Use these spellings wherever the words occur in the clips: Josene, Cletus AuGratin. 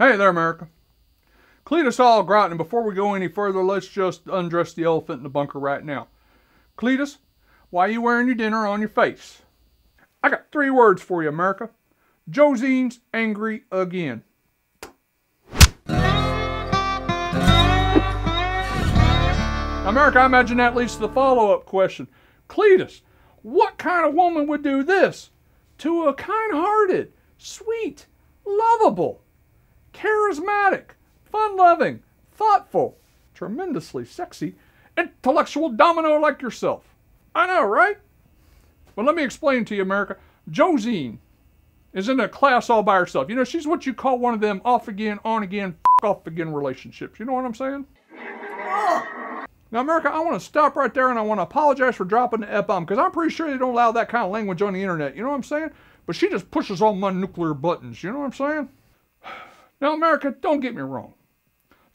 Hey there, America. Cletus AuGratin, before we go any further, let's just undress the elephant in the bunker right now. Cletus, why are you wearing your dinner on your face? I got three words for you, America. Josene's angry again. America, I imagine that leads to the follow-up question. Cletus, what kind of woman would do this to a kind-hearted, sweet, lovable, charismatic, fun-loving, thoughtful, tremendously sexy, intellectual domino like yourself? I know, right? Well, let me explain to you, America. Josene is in a class all by herself. You know, she's what you call one of them off-again, on-again, off-again relationships. You know what I'm saying? Now, America, I want to stop right there, and I want to apologize for dropping the F-bomb, because I'm pretty sure they don't allow that kind of language on the internet. You know what I'm saying? But she just pushes all my nuclear buttons. You know what I'm saying? Now, America, don't get me wrong.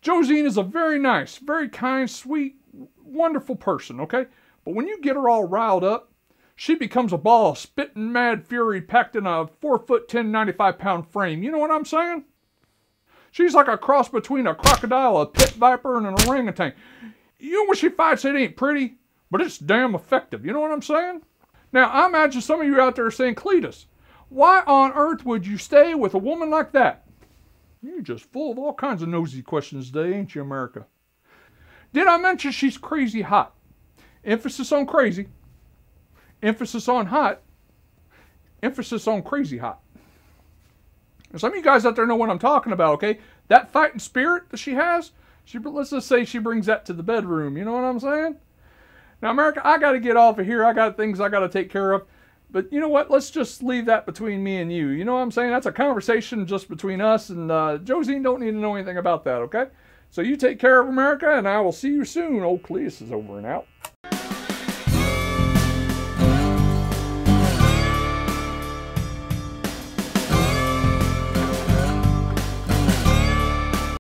Josene is a very nice, very kind, sweet, wonderful person, okay? But when you get her all riled up, she becomes a ball of spitting mad fury packed in a 4'10", 95-pound frame. You know what I'm saying? She's like a cross between a crocodile, a pit viper, and an orangutan. You know when she fights, it ain't pretty, but it's damn effective. You know what I'm saying? Now, I imagine some of you out there are saying, Cletus, why on earth would you stay with a woman like that? You're just full of all kinds of nosy questions today, ain't you, America? Did I mention she's crazy hot? Emphasis on crazy. Emphasis on hot. Emphasis on crazy hot. And some of you guys out there know what I'm talking about, okay? That fighting spirit that she has, let's just say she brings that to the bedroom. You know what I'm saying? Now, America, I got to get off of here. I got things I got to take care of. But you know what? Let's just leave that between me and you. You know what I'm saying? That's a conversation just between us, and Josene don't need to know anything about that, okay? So you take care of America, and I will see you soon. Old Cletus is over and out.